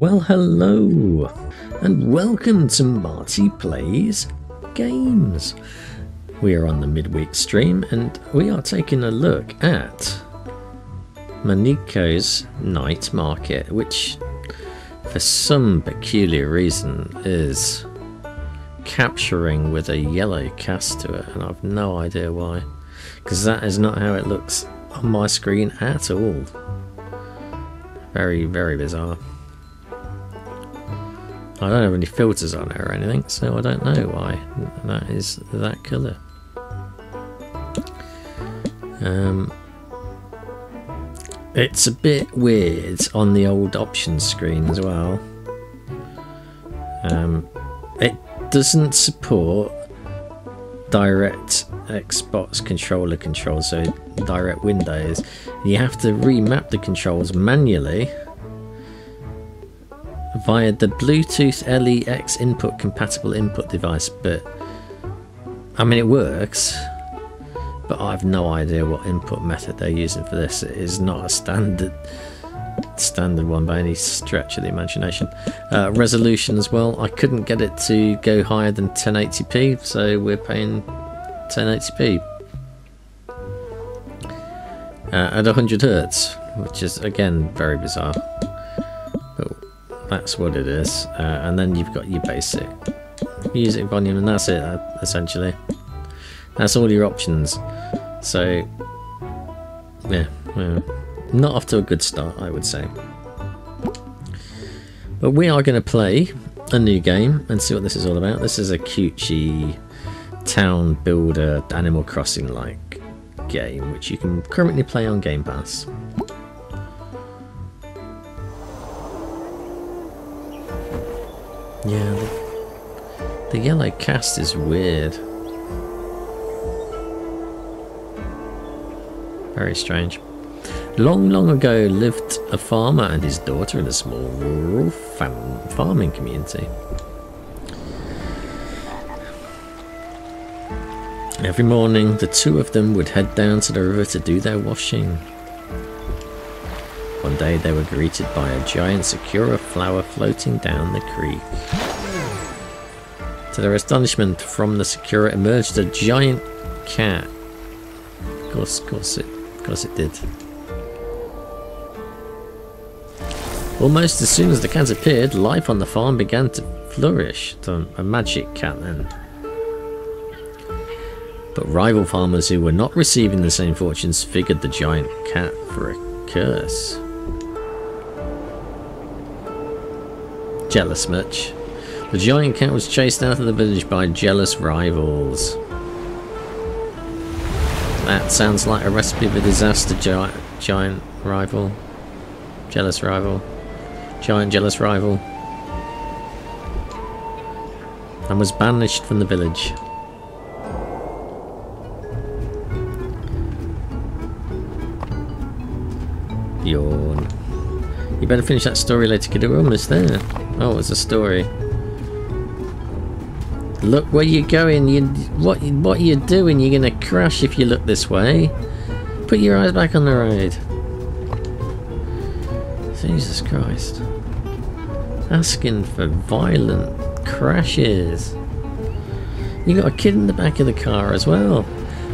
Well, hello, and welcome to Marty Plays Games. We are on the midweek stream, and we are taking a look at Mineko's Night Market, which, for some peculiar reason, is capturing with a yellow cast to it, and I've no idea why, because that is not how it looks on my screen at all. Very, very bizarre. I don't have any filters on it or anything, so I don't know why that is that colour. It's a bit weird on the old options screen as well. It doesn't support direct Xbox controller controls, so direct Windows. You have to remap the controls manually via the Bluetooth LEX input compatible input device, but I mean it works, but I have no idea what input method they're using for this. It is not a standard one by any stretch of the imagination. Resolution as well, I couldn't get it to go higher than 1080p, so we're paying 1080p at 100 Hz, which is again very bizarre. That's what it is, and then you've got your basic music volume, and that's it. Essentially, that's all your options. So, yeah, not off to a good start, I would say. But we are going to play a new game and see what this is all about. This is a cutesy town builder, Animal Crossing-like game, which you can currently play on Game Pass. Yeah, the yellow cast is weird. Very strange. Long, long ago lived a farmer and his daughter in a small rural farming community. Every morning, the two of them would head down to the river to do their washing. One day they were greeted by a giant Sakura flower floating down the creek. To their astonishment, from the Sakura emerged a giant cat. Of course it did. Almost as soon as the cat appeared, life on the farm began to flourish. A magic cat then. But rival farmers who were not receiving the same fortunes figured the giant cat for a curse. Jealous much. The giant cat was chased out of the village by jealous rivals. That sounds like a recipe for disaster. Giant rival. Jealous rival. Giant jealous rival. And was banished from the village. Yawn. You better finish that story later, kid. We're almost there. Oh, it's a story. Look where you're going. What you doing? You're gonna crash if you look this way. Put your eyes back on the road. Jesus Christ. Asking for violent crashes. You got a kid in the back of the car as well.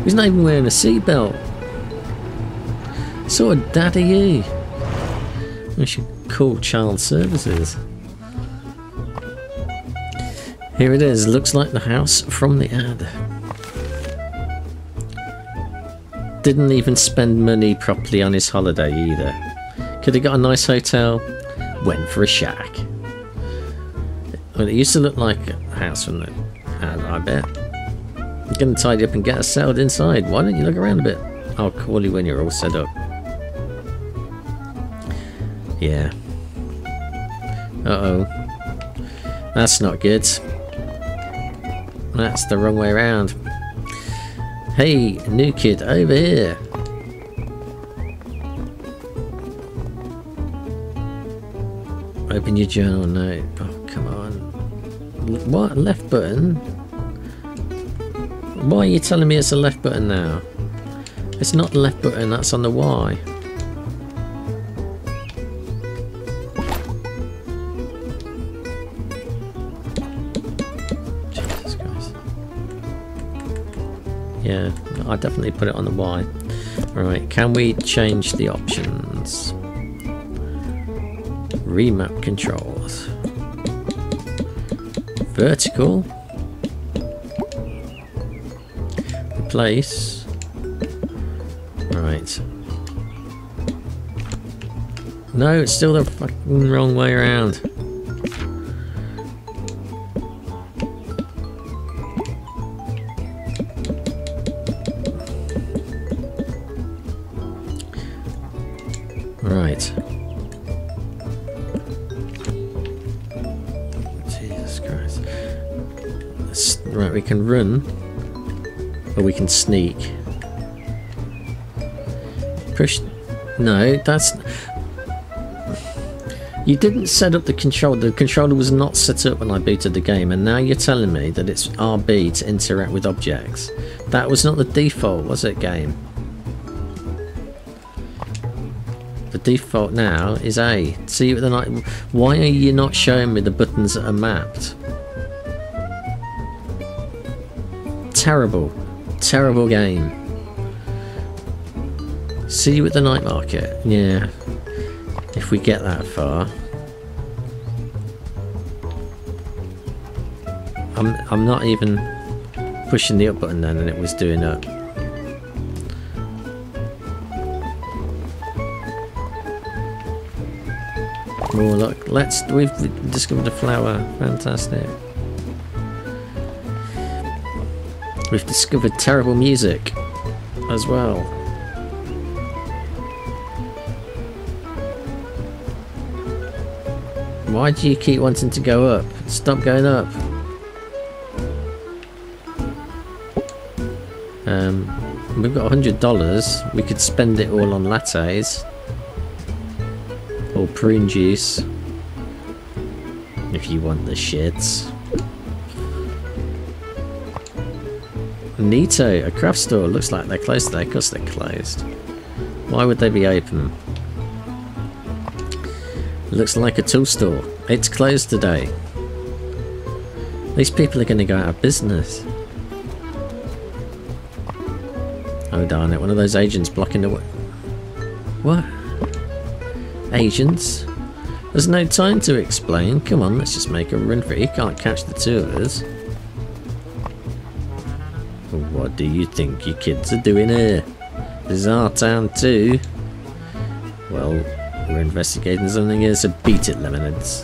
He's not even wearing a seatbelt. Sort of dad are you? We should call child services. Here it is, looks like the house from the ad. Didn't even spend money properly on his holiday either. Could have got a nice hotel, went for a shack. Well, it used to look like a house from the ad, I bet. I'm gonna tidy up and get us settled inside. Why don't you look around a bit? I'll call you when you're all set up. Yeah. Uh-oh. That's not good. That's the wrong way around. Hey, new kid, over here. Open your journal note. Oh, come on. What? Left button? Why are you telling me it's a left button now? It's not the left button, that's on the Y. Yeah, I definitely put it on the Y. Alright, can we change the options? Remap controls. Vertical. Replace. Alright. No, it's still the fucking wrong way around. Right. Jesus Christ. Right, we can run, or we can sneak. Push. No, that's. You didn't set up the controller. The controller was not set up when I booted the game, and now you're telling me that it's RB to interact with objects. That was not the default, was it, game? The default now is A. See, they're not, why are you not showing me the buttons that are mapped? Terrible. Terrible game. See you at the night market. Yeah. If we get that far. I'm not even pushing the up button then, and it was doing up. Oh look, we've discovered a flower. Fantastic. We've discovered terrible music as well. Why do you keep wanting to go up? Stop going up. We've got $100. We could spend it all on lattes or prune juice if you want the shits. Neato, a craft store. Looks like they're closed today because they're closed. Why would they be open? Looks like a tool store. It's closed today. These people are going to go out of business. Oh darn it, one of those agents blocking the way. What? Agents? There's no time to explain. Come on, let's just make a run for it. He can't catch the two of us. What do you think you kids are doing here? This is our town too. Well, we're investigating something here, so beat it, lemonades.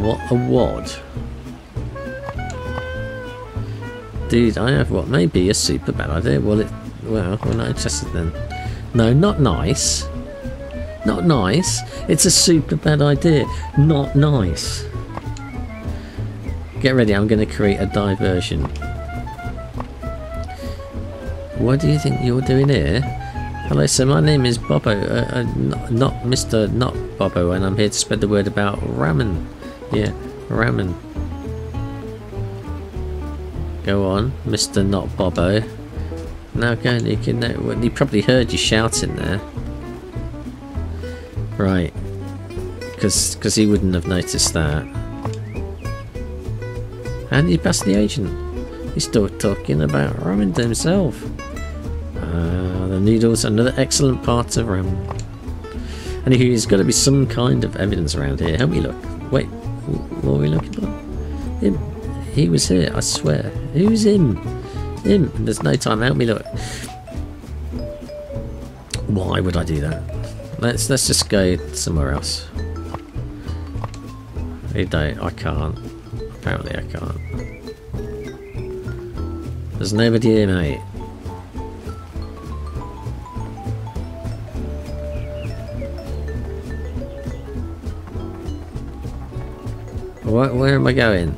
What a wad. Dude, I have what may be a super bad idea. Well, we're not interested then. No, not nice. Not nice. It's a super bad idea. Not nice. Get ready, I'm going to create a diversion. What do you think you're doing here? Hello, sir. My name is Bobo. Not Mr. Not Bobo, and I'm here to spread the word about ramen. Yeah, ramen. Go on, Mr. Not Bobo. Now go and you can. He probably heard you shouting there. Right, because he wouldn't have noticed that. And he passed the agent. He's still talking about ramen to himself. The noodles, another excellent part of ramen. And there's got to be some kind of evidence around here. Help me look. Wait, what are we looking for? Him. He was here, I swear. Who's him? Him. There's no time. Help me look. Why would I do that? Let's just go somewhere else. I can't. Apparently I can't. There's nobody here, mate. What? Where am I going?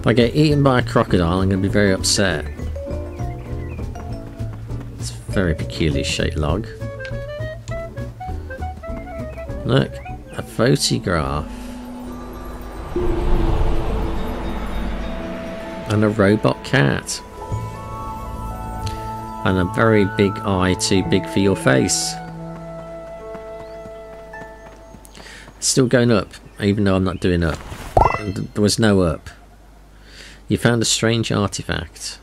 If I get eaten by a crocodile, I'm going to be very upset. It's a very peculiar shaped log. Look, a photograph. And a robot cat. And a very big eye, too big for your face. Still going up. even though I'm not doing up. There was no up. You found a strange artifact.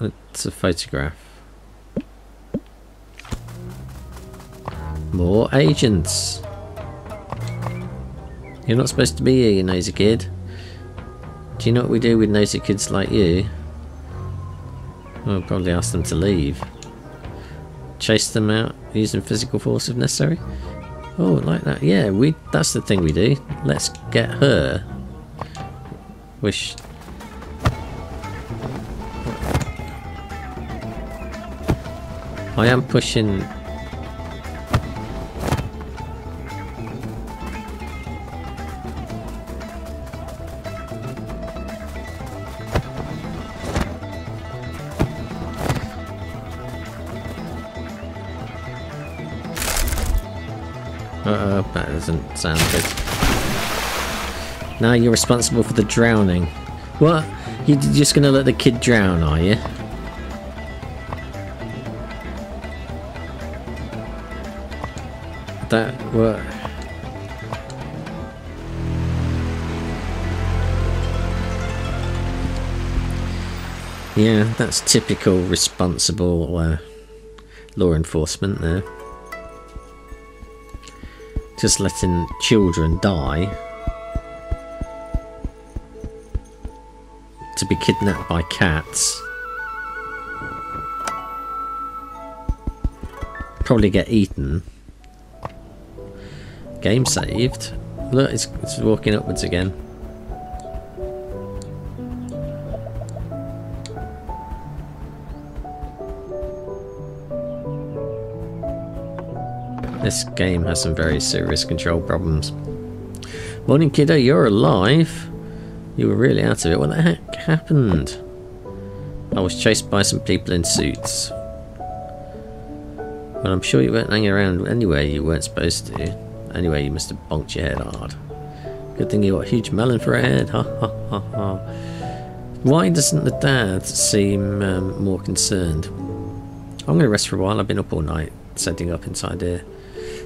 It's a photograph. More agents. You're not supposed to be here, you nosy kid. Do you know what we do with nosy kids like you? Well, probably ask them to leave. Chase them out using physical force if necessary. Oh, like that. Yeah, that's the thing we do. Let's get her. Wish. I am pushing. That doesn't sound good. Now you're responsible for the drowning. What? You're just gonna let the kid drown, are you? That what? Yeah, that's typical responsible law enforcement there. Just letting children die to be kidnapped by cats. Probably get eaten. Game saved. Look, it's walking upwards again. This game has some very serious control problems. Morning, kiddo, you're alive. You were really out of it. What the heck happened? I was chased by some people in suits. Well, I'm sure you weren't hanging around anywhere you weren't supposed to. Anyway, you must have bonked your head hard. Good thing you got a huge melon for a head. Ha ha ha ha. Why doesn't the dad seem more concerned? I'm going to rest for a while. I've been up all night setting up inside here.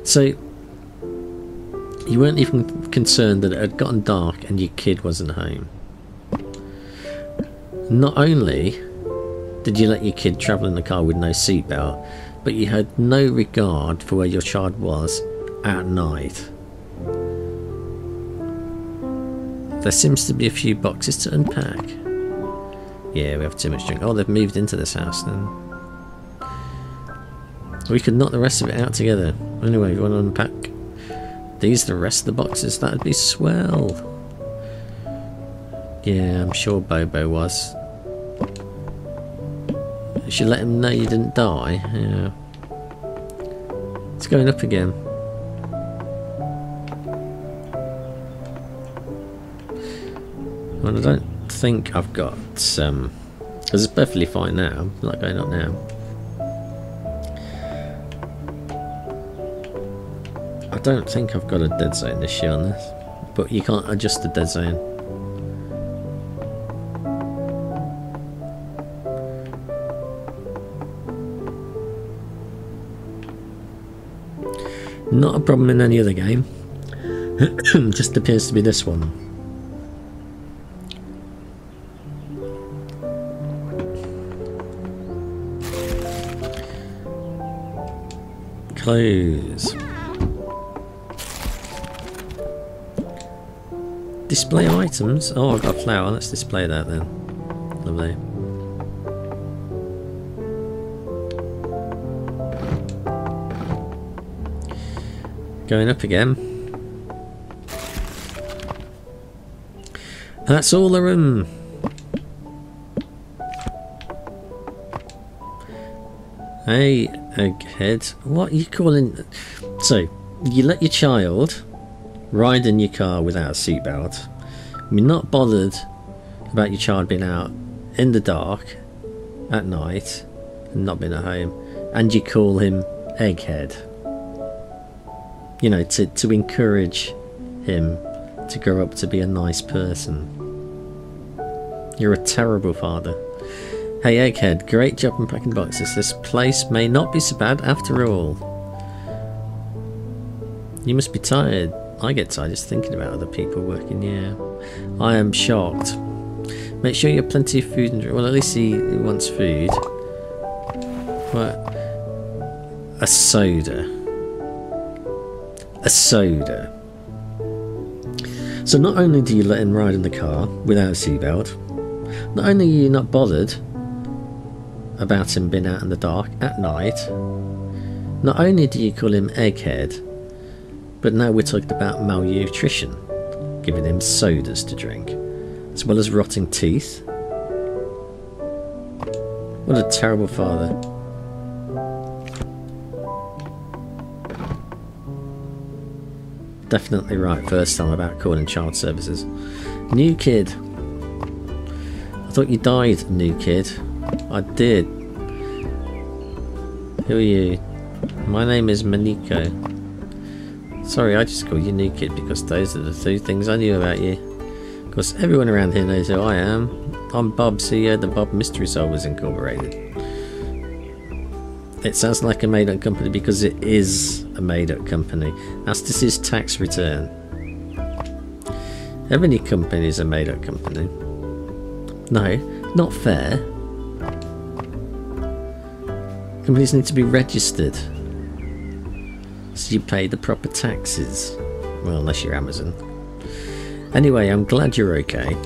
So, you weren't even concerned that it had gotten dark and your kid wasn't home. Not only did you let your kid travel in the car with no seatbelt, but you had no regard for where your child was at night. There seems to be a few boxes to unpack. Yeah, we have too much drink. Oh, they've moved into this house then. We could knock the rest of it out together. Anyway, you want to unpack these, the rest of the boxes? That'd be swell. Yeah, I'm sure Bobo was. You should let him know you didn't die. Yeah. It's going up again. Well, I don't think I've got... because it's perfectly fine now. I'm not going up now. I don't think I've got a dead zone issue on this, but you can't adjust the dead zone. Not a problem in any other game. Just appears to be this one. Close. Display items? Oh, I've got a flower. Let's display that then. Lovely. Going up again. That's all the room. Hey, egghead. What are you calling? So, you let your child ride in your car without a seatbelt. You're not bothered about your child being out in the dark at night and not being at home, and you call him egghead. You know, to encourage him to grow up to be a nice person. You're a terrible father. Hey egghead, great job unpacking boxes. This place may not be so bad after all. You must be tired. I get tired just thinking about other people working. Yeah, I am shocked. Make sure you have plenty of food and drink. Well, at least he wants food. What? A soda. A soda. So not only do you let him ride in the car without a seatbelt, not only are you not bothered about him being out in the dark at night, not only do you call him egghead, but now we're talking about malnutrition, giving him sodas to drink, as well as rotting teeth. What a terrible father. Definitely right first time about calling child services. New kid. I thought you died, new kid. I did. Who are you? My name is Maniko. Sorry, I just call you new kid because those are the two things I knew about you. Of course, everyone around here knows who I am. I'm Bob, CEO of the Bob Mystery Solvers Incorporated. It sounds like a made-up company because it is a made-up company, as this is tax return. How many companies are made-up company? No, not fair. Companies need to be registered, so you pay the proper taxes. Well, unless you're Amazon. Anyway, I'm glad you're okay.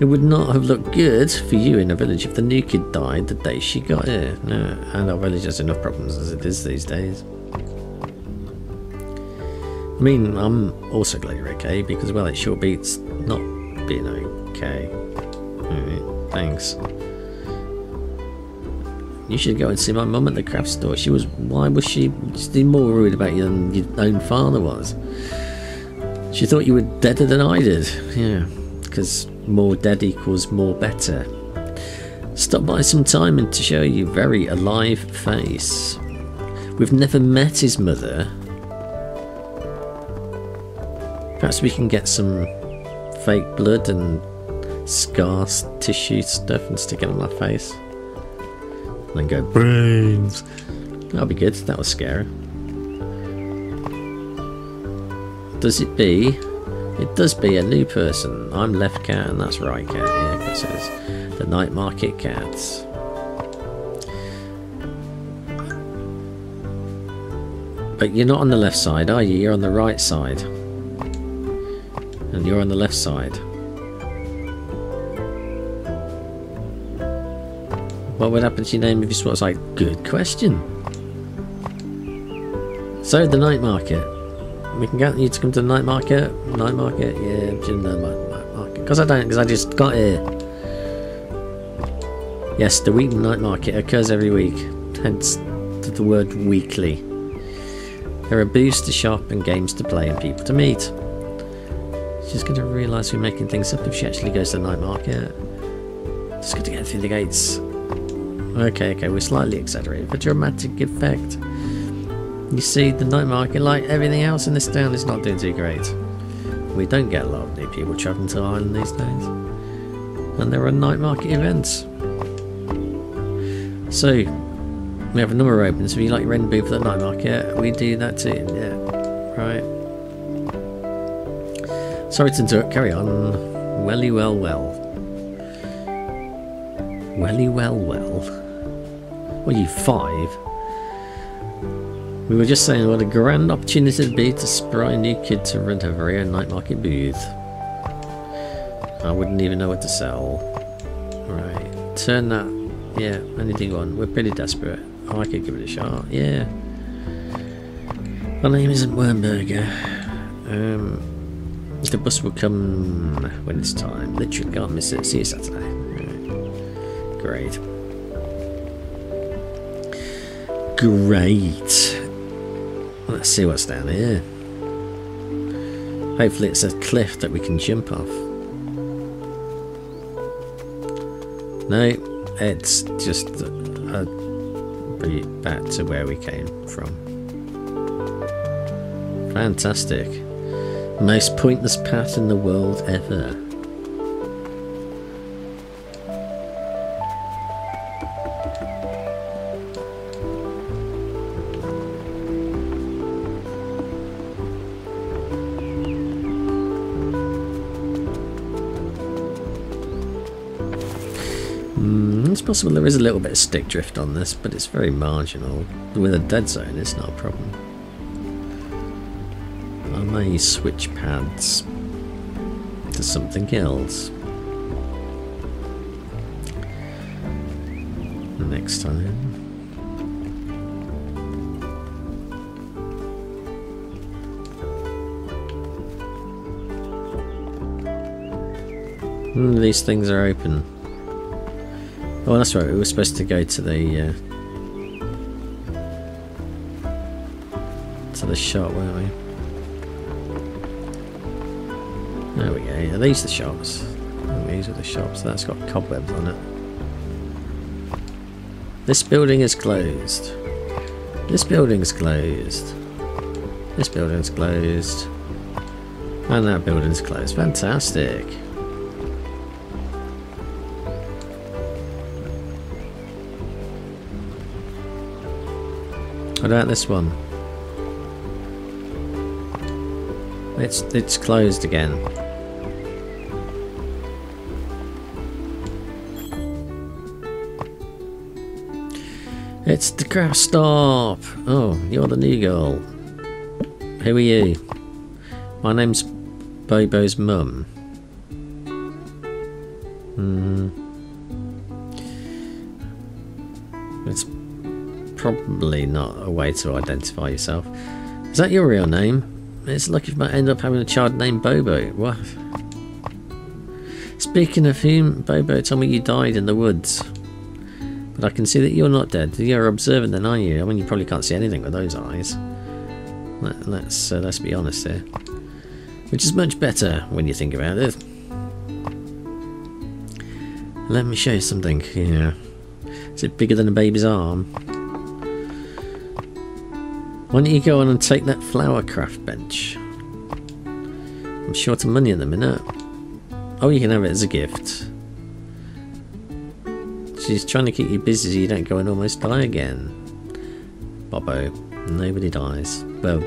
It would not have looked good for you in a village if the new kid died the day she got here. No, and our village has enough problems as it is these days. I mean, I'm also glad you're okay because, well, it sure beats not being okay. Alright, thanks. You should go and see my mum at the craft store. She was... Why was she more worried about you than your own father was? She thought you were deader than I did. Yeah, because... more dead equals more better. Stop by some time and to show you very alive face. We've never met his mother. Perhaps we can get some fake blood and scar tissue stuff and stick it on my face. And then go brains. That'll be good. That was scary. Does it be? It does be a new person. I'm left cat and that's right cat. Yeah, it says the night market cats. But you're not on the left side, are you? You're on the right side. And you're on the left side. What would happen to your name if you swap sides? Good question. So the night market. We can get you to come to the night market. Night market, yeah, night market. Because I don't, because I just got here. Yes, the weekly night market occurs every week, hence the word weekly. There are booths to shop and games to play and people to meet. She's going to realise we're making things up if she actually goes to the night market. Just got to get through the gates. Okay, we're slightly exaggerating for dramatic effect. You see, the night market, like everything else in this town, is not doing too great. We don't get a lot of new people travelling to Ireland these days. And there are night market events. So, we have a number open, so if you like your rent booth for the night market, we do that too. Yeah, right. Sorry to interrupt, carry on. Welly well well. Welly well well. What are you, 5? We were just saying what a grand opportunity it'd be to spry a new kid to rent her very own night market booth. I wouldn't even know what to sell. Right, turn that. Yeah, anything on. We're pretty desperate. Oh, I could give it a shot. Yeah. My name isn't Wernberger. The bus will come when it's time. Literally can't miss it. See you Saturday. Right. Great. Great. Let's see what's down here. Hopefully it's a cliff that we can jump off. No, it's just back to where we came from. Fantastic. Most pointless path in the world ever. possible there is a little bit of stick drift on this, but it's very marginal. With a dead zone, it's not a problem. I may switch pads to something else the next time. These things are open. Oh, that's right, we were supposed to go to the shop, weren't we? There we go. Are these the shops? Oh, these are the shops. That's got cobwebs on it. This building is closed. This building's closed. This building's closed. And that building's closed. Fantastic. What about this one? It's closed again. It's the craft stop! Oh, you're the new girl. Who are you? My name's Bobo's mum. It's probably not a way to identify yourself. Is that your real name? It's lucky if I end up having a child named Bobo. What? Speaking of whom, Bobo told me you died in the woods. But I can see that you're not dead. You're observant then, are you? I mean, you probably can't see anything with those eyes. Let's be honest here. Which is much better when you think about it. Let me show you something. Yeah. Is it bigger than a baby's arm? Why don't you go on and take that flower craft bench? I'm short of money at the minute. Oh, you can have it as a gift. She's trying to keep you busy so you don't go and almost die again. Bobo, nobody dies. Well,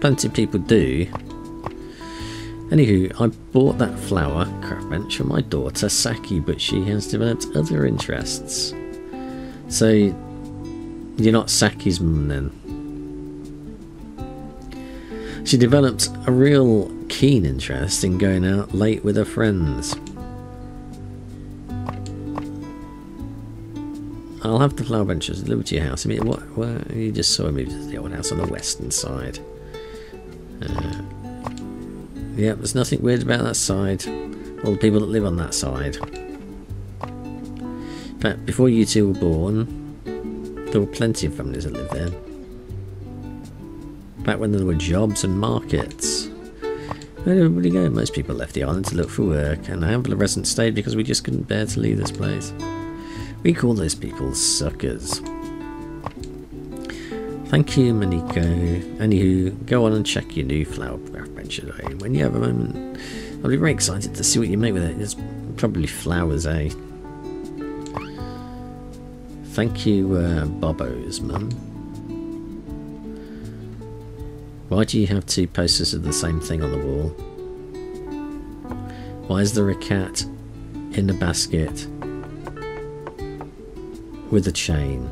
plenty of people do. Anywho, I bought that flower craft bench for my daughter Saki, but she has developed other interests. So, you're not Saki's mum then? She developed a real keen interest in going out late with her friends. I'll have the flower benches delivered to your house. I mean, what you just saw me to the old house on the western side. Yeah, there's nothing weird about that side. All the people that live on that side. In fact, before you two were born, there were plenty of families that lived there. Back when there were jobs and markets. Where did everybody go? Most people left the island to look for work, and a handful of residents stayed because we just couldn't bear to leave this place. We call those people suckers. Thank you, Maniko. Anywho, go on and check your new flower craft bench today. When you have a moment, I'll be very excited to see what you make with it. It's probably flowers, eh? Thank you, Bobo's mum. Why do you have two posters of the same thing on the wall? Why is there a cat in a basket with a chain?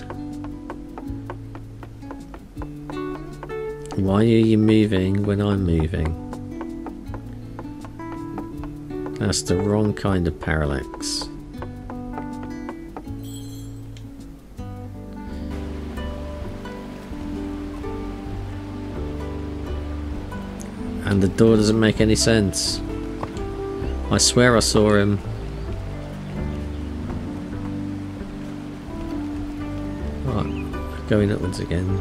Why are you moving when I'm moving? That's the wrong kind of parallax. And the door doesn't make any sense. I swear I saw him. Oh, going upwards again.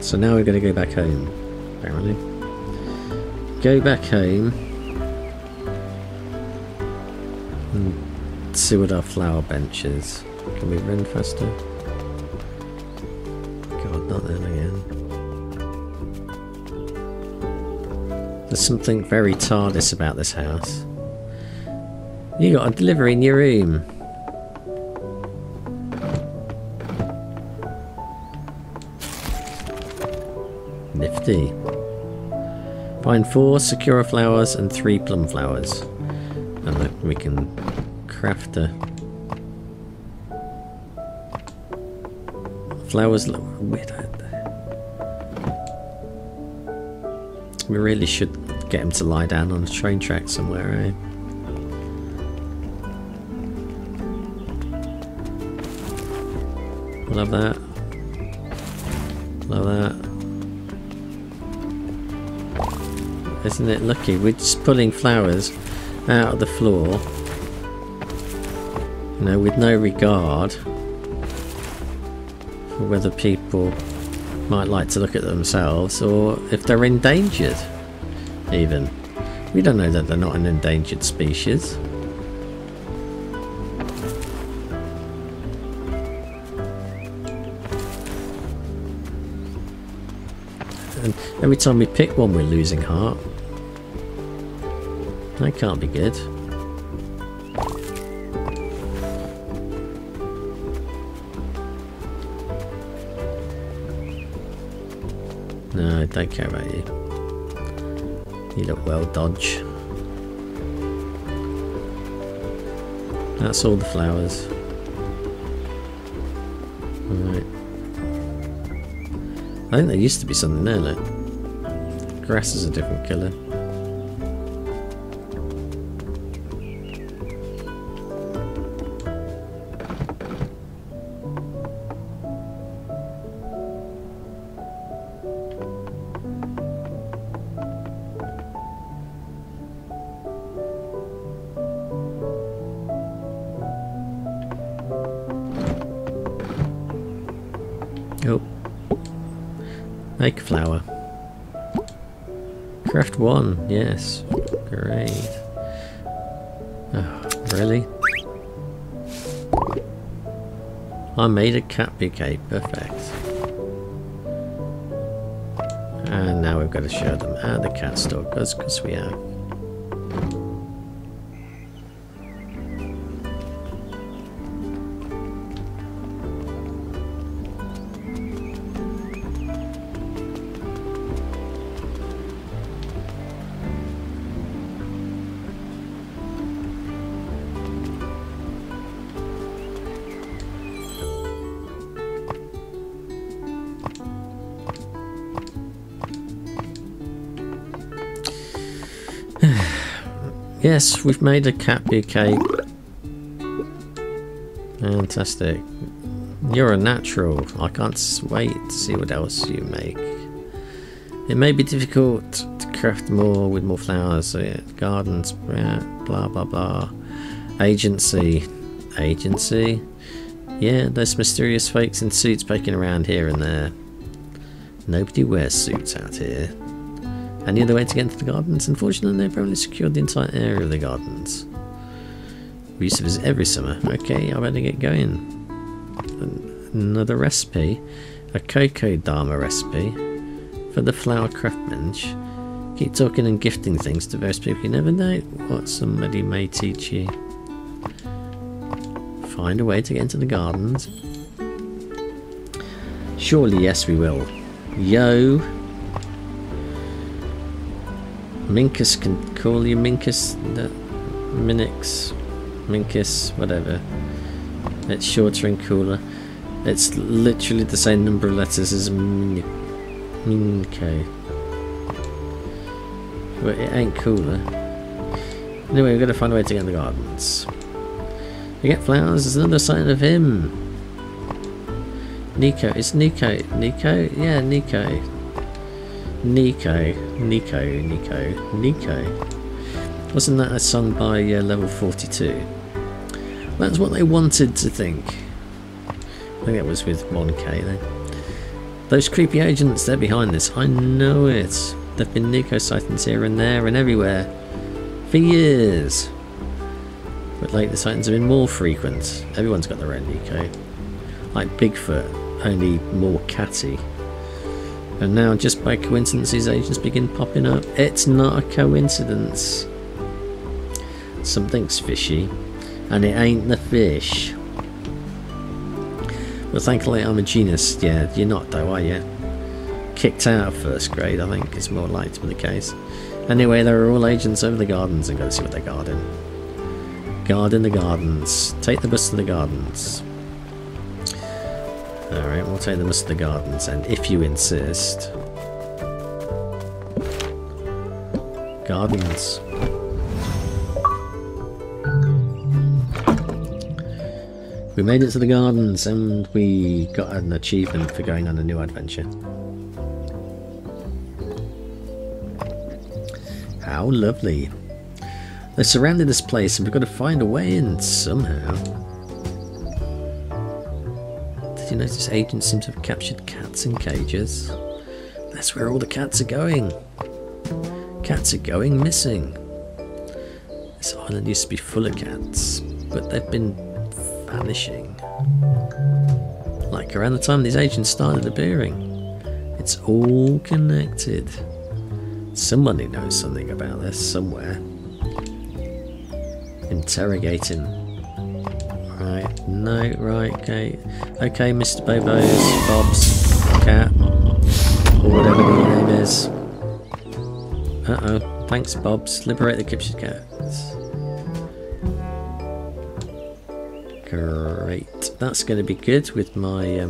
So now we're going to go back home, apparently. Go back home and see what our flower bench is. Can we run faster? God, not then again. There's something very TARDIS about this house. You got a delivery in your room. Nifty. Find 4 Sakura flowers and 3 plum flowers. And we can craft a... Flowers look weird out there. We really should get him to lie down on a train track somewhere, eh? Love that. Love that. Isn't it lucky? We're just pulling flowers out of the floor, you know, with no regard for whether people might like to look at themselves or if they're endangered, even. We don't know that they're not an endangered species. Every time we pick one, we're losing heart. That can't be good. No, I don't care about you. You look well, Dodge. That's all the flowers. Alright. I think there used to be something there, look. Grass is a different colour. Oh. Make a flower. Craft 1, yes. Great. Oh, really? I made a cat bouquet, perfect. And now we've got to show them at the cat store, because we are. Yes, we've made a cat bouquet. Fantastic. You're a natural. I can't wait to see what else you make. It may be difficult to craft more with more flowers. So yeah, gardens, blah, blah, blah. Agency. Agency? Yeah, those mysterious fakes in suits poking around here and there. Nobody wears suits out here. And the other way to get into the gardens, unfortunately they've only secured the entire area of the gardens. We used to visit every summer. Okay, I better get going. Another recipe. A Cocoa Dharma recipe for the flower craft bench. Keep talking and gifting things to various people. You never know what somebody may teach you. Find a way to get into the gardens. Surely, yes, we will. Yo! Minkus can call you Minkus, Minix, Minkus, whatever. It's shorter and cooler. It's literally the same number of letters as Minko. But it ain't cooler. Anyway, we've got to find a way to get in the gardens. We get flowers, there's another sign of him. Nico, it's Nico. Nico? Yeah, Nico. Nico, Nico, Nico, Nico. Wasn't that a song by level 42? That's what they wanted to think. I think that was with 1K then. Those creepy agents, they're behind this. I know it. There've been Nico sightings here and there and everywhere for years. But lately the sightings have been more frequent. Everyone's got their own Nico. Like Bigfoot, only more catty. And now, just by coincidence, these agents begin popping up. It's not a coincidence. Something's fishy. And it ain't the fish. But thankfully, I'm a genius. Yeah, you're not though, are you? kicked out of first grade, I think, is more likely to be the case. Anyway, there are all agents over the gardens and go see what they garden. Garden the gardens. Take the bus to the gardens. Alright, we'll take the bus to the gardens, and if you insist... Gardens. We made it to the gardens and we got an achievement for going on a new adventure. How lovely. They're surrounding this place and we've got to find a way in somehow. Did you notice agents seem to have captured cats in cages? That's where all the cats are going. Cats are going missing. This island used to be full of cats, but they've been vanishing. Like around the time these agents started appearing. It's all connected. Somebody knows something about this somewhere. Interrogating. Right, no, right, okay. Okay, Mr. Bobo's, Bob's, cat, or whatever the name is. Uh-oh, thanks, Bob's. Liberate the captured cats. Great. That's going to be good with my...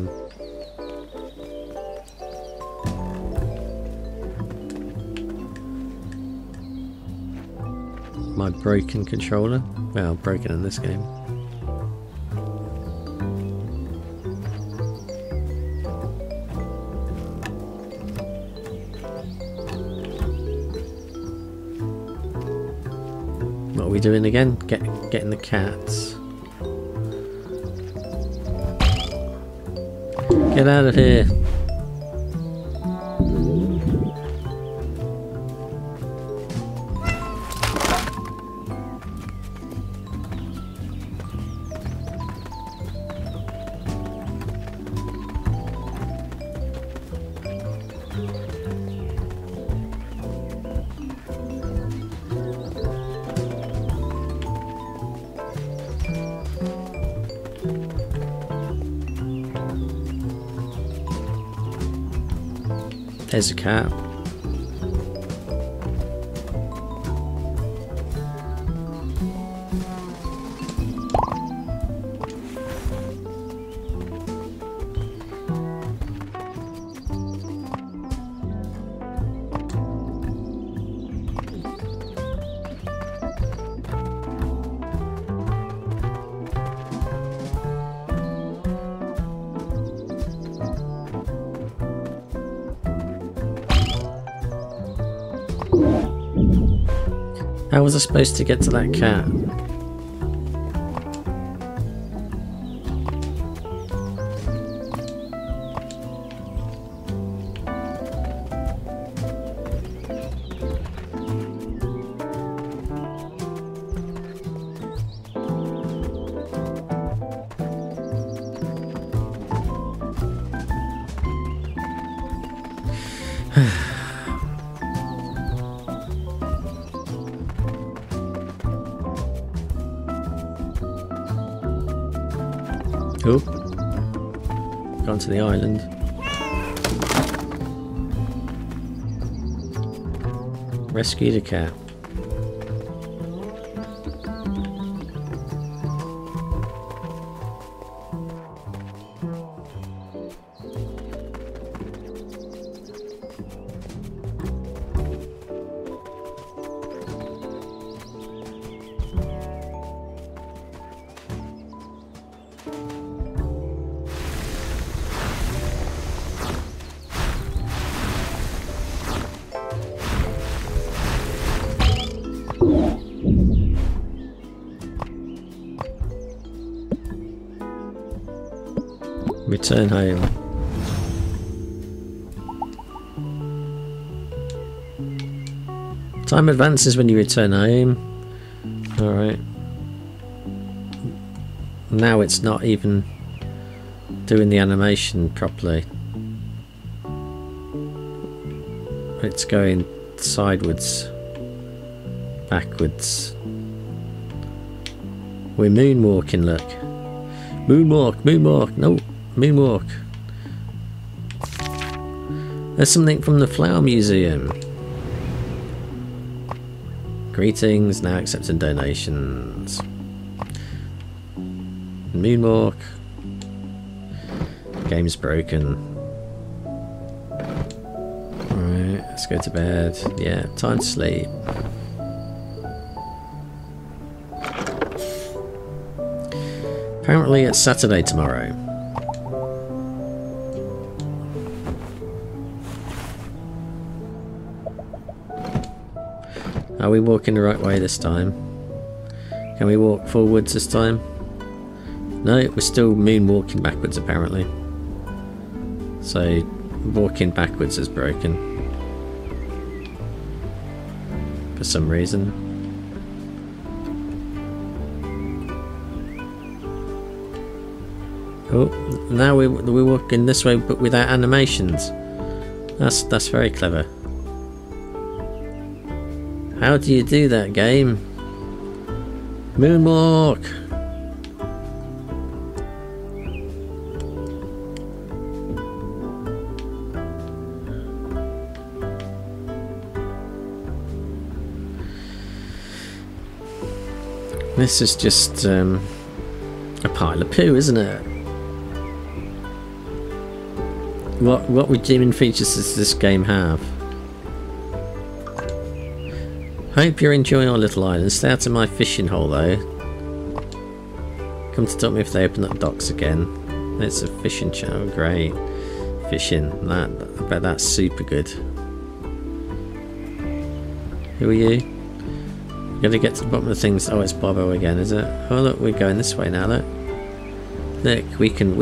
my broken controller. Well, broken in this game. What are we doing again? Getting the cats. Get out of here. There's a cat. How was I supposed to get to that cat? Oh, gone to the island. Rescued a cat. Return home. Time advances when you return home. Alright. Now it's not even doing the animation properly. It's going sideways. Backwards. We're moonwalking, look. Moonwalk, moonwalk, no. Moonwalk. There's something from the Flower Museum. Greetings, now accepting donations. Moonwalk. Game's broken. Alright, let's go to bed. Yeah, time to sleep. Apparently it's Saturday tomorrow. Are we walking the right way this time? Can we walk forwards this time? No, we're still moonwalking backwards apparently. So, walking backwards is broken. For some reason. Oh, now we're walking this way but without animations. That's very clever. How do you do that, game? Moonwalk! This is just a pile of poo, isn't it? What redeeming features does this game have? Hope you're enjoying our little island. Stay out of my fishing hole though. Come to talk me if they open up docks again. It's a fishing channel, great. Fishing, I bet that's super good. Who are you? Gotta get to the bottom of things. Oh, it's Bobo again, is it? Oh look, we're going this way now, look. Look, we can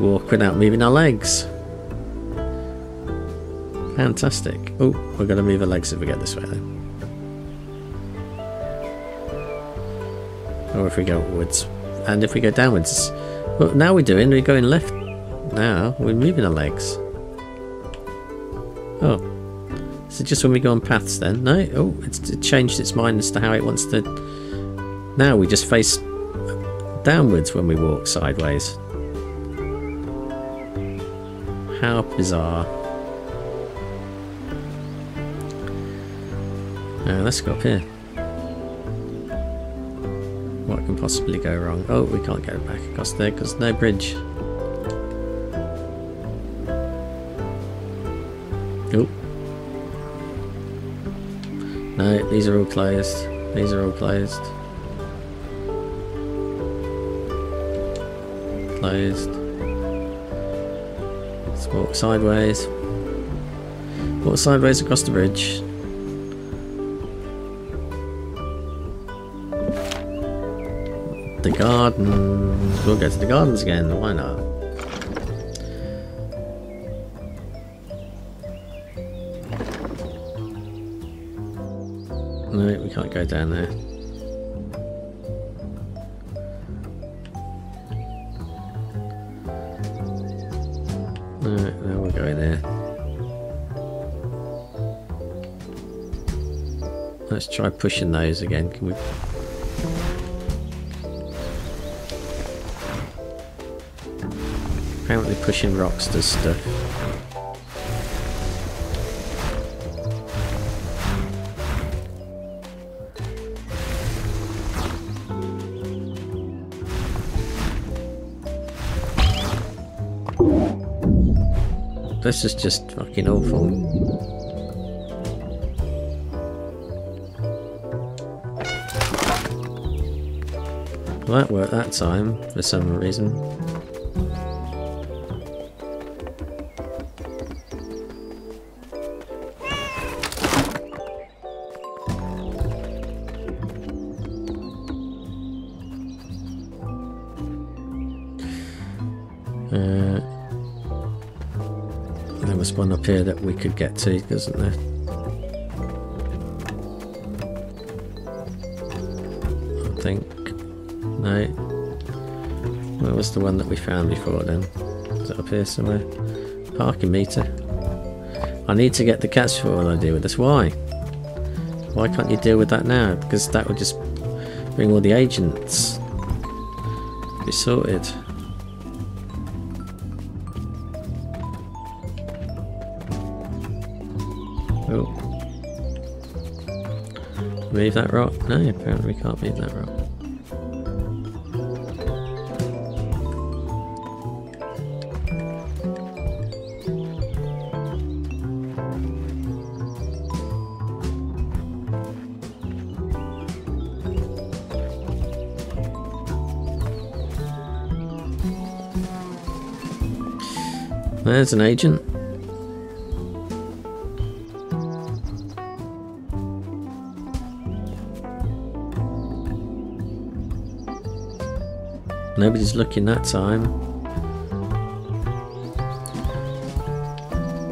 walk without moving our legs. Fantastic. Oh, we're going to move our legs if we get this way though. Or if we go upwards. And if we go downwards. Well, now we're going left. Now we're moving our legs. Oh. Is it just when we go on paths then? No? Oh, it changed its mind as to how it wants to. Now we just face downwards when we walk sideways. How bizarre. Let's go up here. What can possibly go wrong? Oh, we can't go back across there because there's no bridge. Oh. No, these are all closed. These are all closed. Closed. Let's walk sideways. Walk sideways across the bridge. The gardens. We'll go to the gardens again. Why not? No, we can't go down there. No, we'll go in there. Let's try pushing those again. Can we? Apparently pushing rocks does stuff. This is just fucking awful. Well, that worked that time for some reason. There was one up here that we could get to, wasn't there? I think. No. Where was the one that we found before then? Is it up here somewhere? Parking meter. I need to get the cats before I deal with this. Why? Why can't you deal with that now? Because that would just bring all the agents. Be sorted. move that rock? No, apparently we can't move that rock. There's an agent. Nobody's looking that time.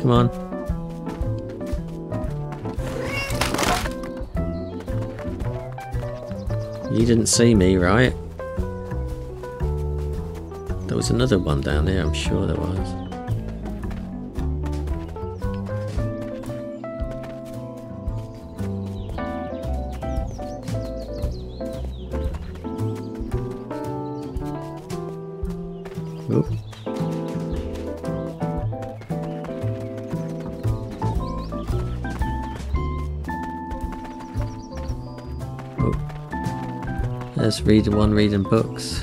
Come on. You didn't see me, right? There was another one down there, I'm sure there was. There's one reading books.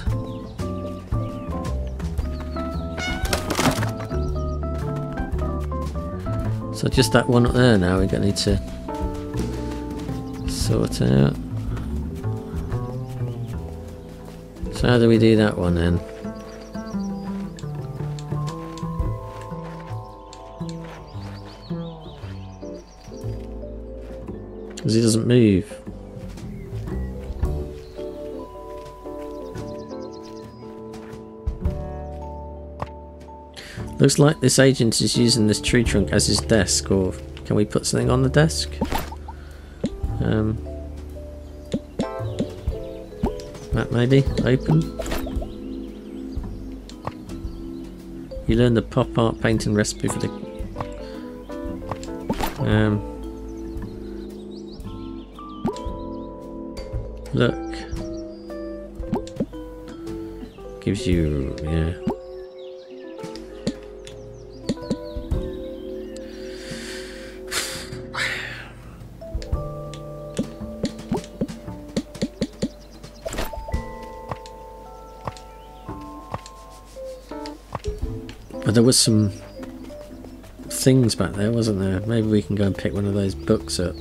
So just that one up there now we're gonna need to sort out. So how do we do that one then? Because he doesn't move. Looks like this agent is using this tree trunk as his desk, or can we put something on the desk? That maybe? Open. You learn the pop art painting recipe for the... Look. Gives you... yeah. There was some things back there, wasn't there? Maybe we can go and pick one of those books up.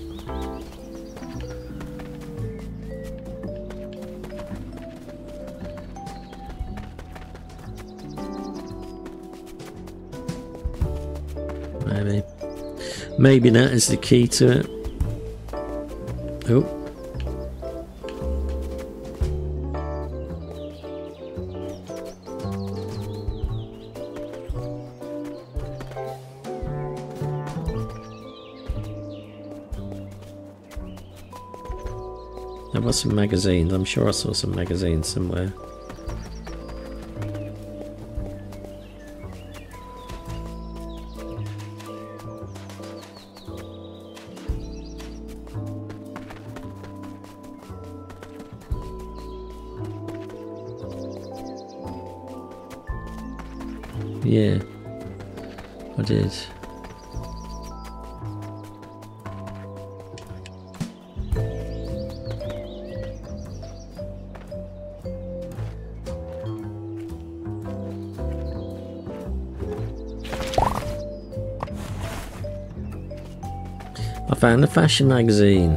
Maybe. Maybe that is the key to it. Oh. There was some magazines. I'm sure I saw some magazines somewhere. Yeah, I did. Found a fashion magazine.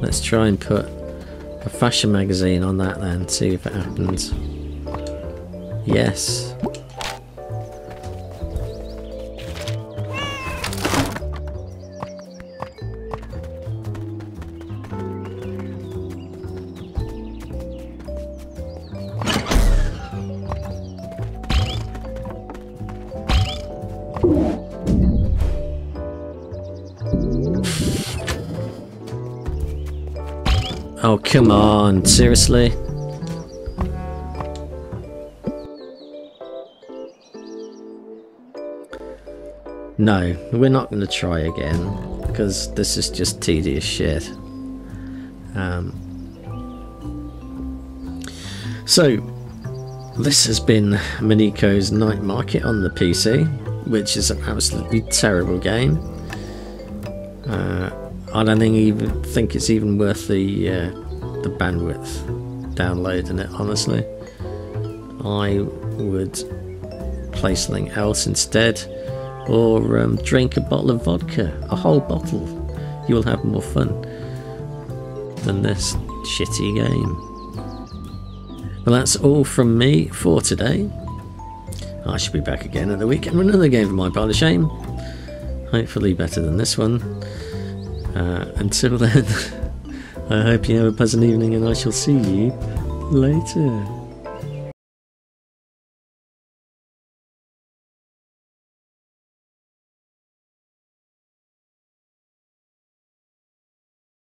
Let's try and put a fashion magazine on that then, see if it happens. Yes. Oh, come on, seriously? No, we're not going to try again, because this is just tedious shit. So, This has been Mineko's Night Market on the PC, which is an absolutely terrible game. I don't even think it's even worth the bandwidth downloading it, honestly. I would play something else instead, or drink a bottle of vodka, a whole bottle. You'll have more fun than this shitty game. Well, that's all from me for today. I should be back again at the weekend with another game for my pile of shame. Hopefully better than this one. Until then, I hope you have a pleasant evening, and I shall see you later.